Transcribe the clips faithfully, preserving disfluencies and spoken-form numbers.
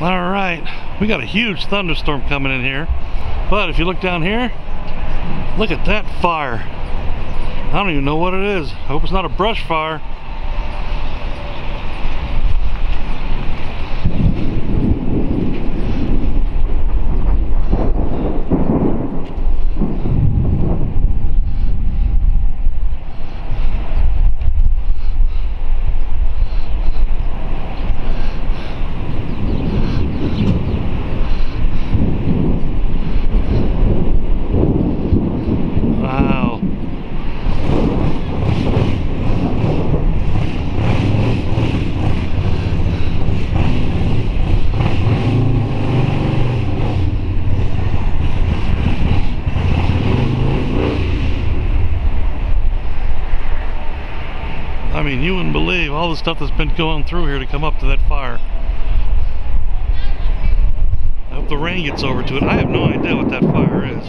All right, we got a huge thunderstorm coming in here, but if you look down here, look at that fire. I don't even know what it is. I hope it's not a brush fire. I mean, you wouldn't believe all the stuff that's been going through here to come up to that fire. I hope the rain gets over to it. I have no idea what that fire is.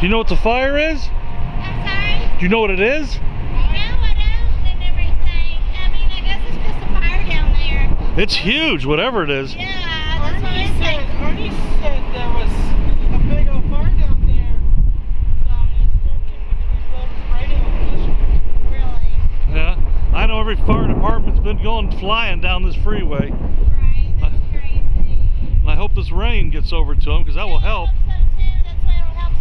Do you know what the fire is? I'm sorry? Do you know what it is? No, I don't, and everything. I mean, I guess it's just a fire down there. It's huge, whatever it is. Yeah, that's what I said. Artie said there was a big old fire down there. I know every fire department's been going flying down this freeway. Right, that's crazy. And I hope this rain gets over to them, because that will help. I hope so too. That's why it'll help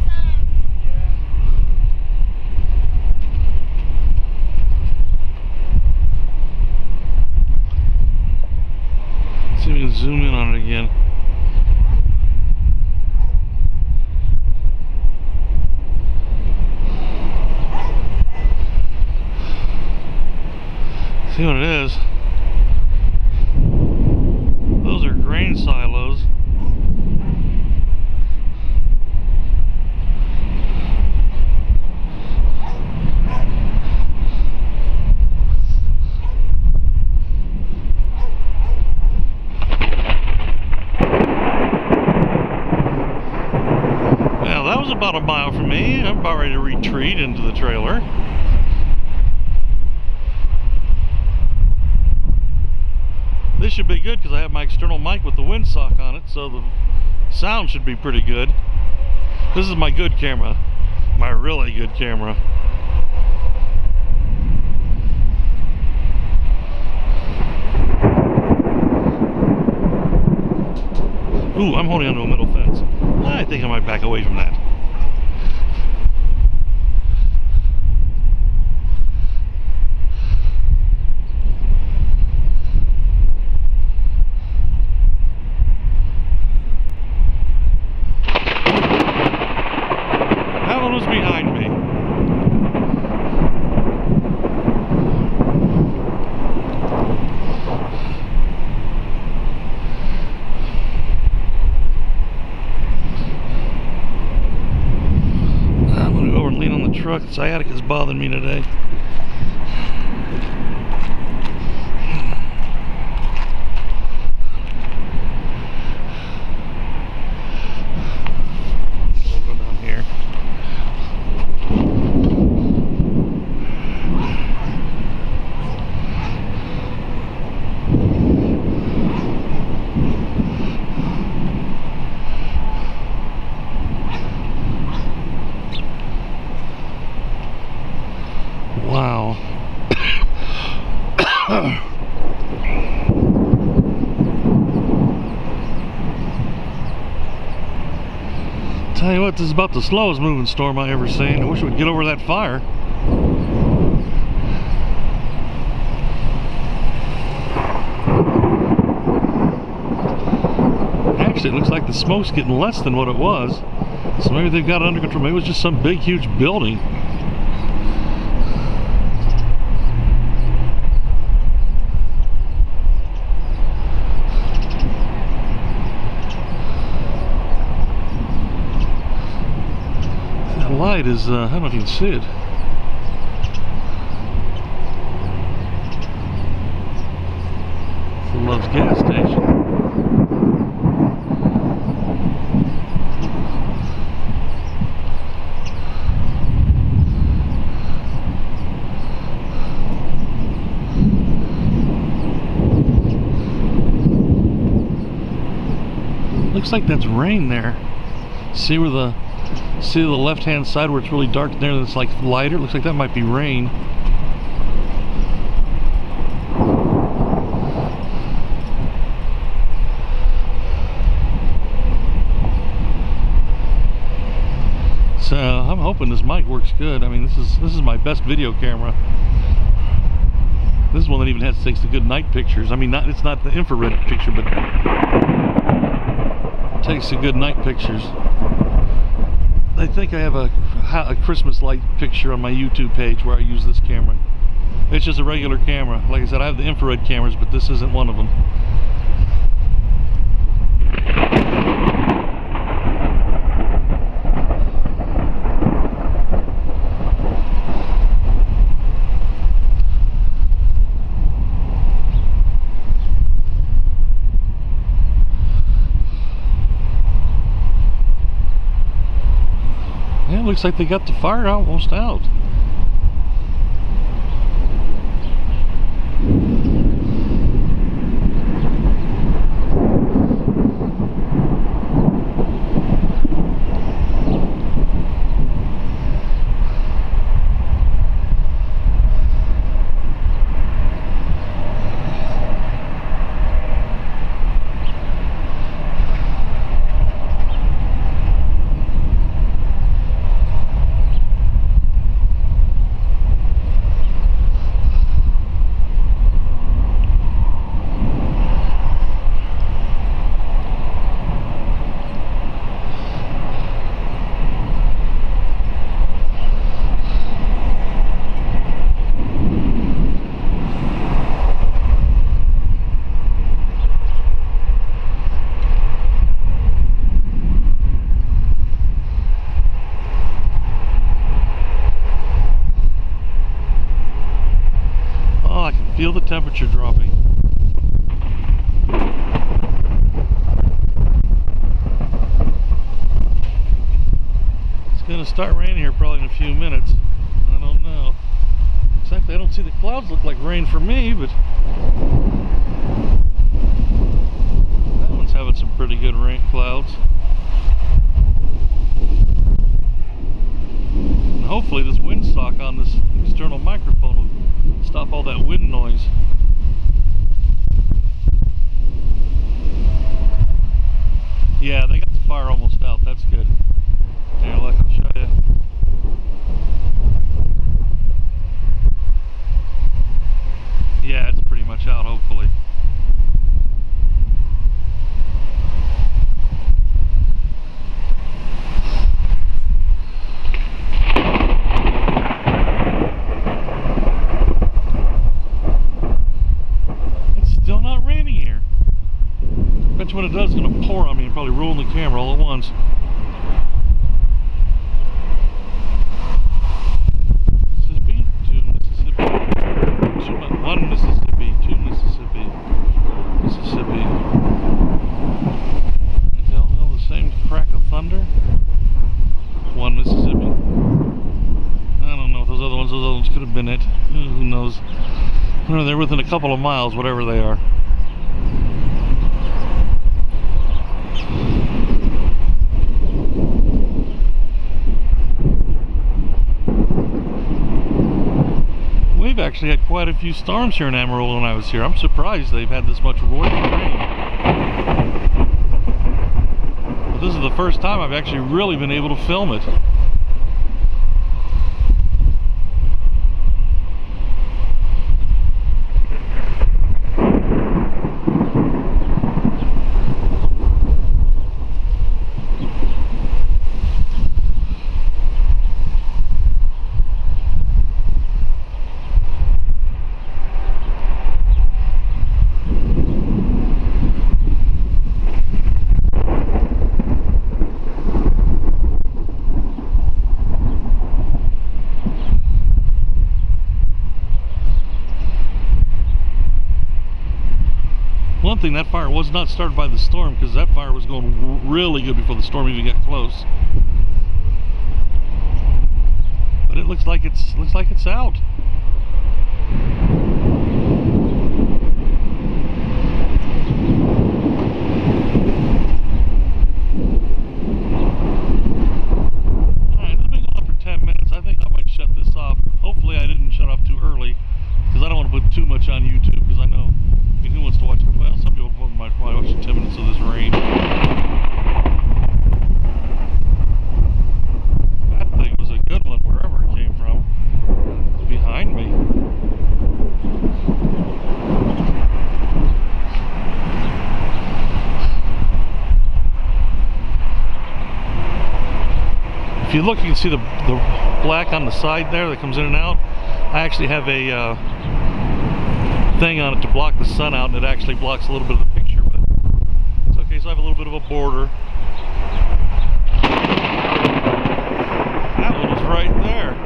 some. Let's see if we can zoom in on it again. See what it is. Those are grain silos. Well, that was about a mile from me. I'm about ready to retreat into the trailer. This should be good because I have my external mic with the windsock on it, so the sound should be pretty good. This is my good camera, my really good camera. Ooh, I'm holding onto a metal fence. I think I might back away from that. Truck. Sciatica's bothering me today. Wow. Tell you what, this is about the slowest moving storm I ever seen. I wish it would get over that fire. Actually, it looks like the smoke's getting less than what it was. So maybe they've got it under control. Maybe it was just some big, huge building. Light is, uh, I don't know if you can see it. It's the Love's gas station. looks like that's rain there. See where the see the left hand side where it's really dark in there, that's like lighter? Looks like that might be rain. So I'm hoping this mic works good. I mean, this is this is my best video camera. This is one that even has takes the good night pictures. I mean, not it's not the infrared picture, but it takes the good night pictures. I think I have a, a Christmas light picture on my YouTube page where I use this camera. It's just a regular camera. Like I said, I have the infrared cameras, but this isn't one of them. Looks like they got the fire almost out. Feel the temperature dropping. It's gonna start raining here probably in a few minutes. I don't know. Exactly, I don't see the clouds look like rain for me, but that one's having some pretty good rain clouds. And hopefully this windsock on this external microphone will stop all that wind noise. Yeah, they got the fire almost out. That's good. There, let me show you. Yeah, it's pretty much out, hopefully. When it does, it's going to pour on me and probably ruin the camera all at once. Mississippi to Mississippi. Two, one Mississippi, two Mississippi, Mississippi. Is that all the same crack of thunder? One Mississippi. I don't know if those other ones, those other ones could have been it. Who knows? They're within a couple of miles, whatever they are. We've actually had quite a few storms here in Amarillo when I was here. I'm surprised they've had this much roaring rain. But this is the first time I've actually really been able to film it. One thing, that fire was not started by the storm, because that fire was going really good before the storm even got close. But it looks like it's looks like it's out. if you look, you can see the, the black on the side there that comes in and out. I actually have a uh, thing on it to block the sun out, and it actually blocks a little bit of the picture, but it's okay. So I have a little bit of a border. That one is right there.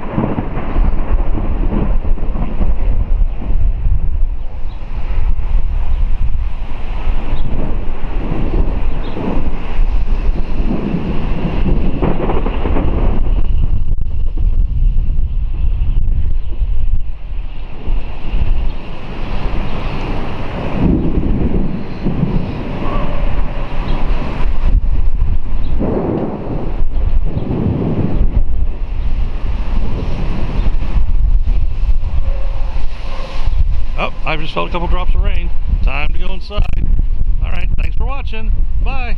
I've just felt a couple drops of rain. Time to go inside. All right, thanks for watching. Bye.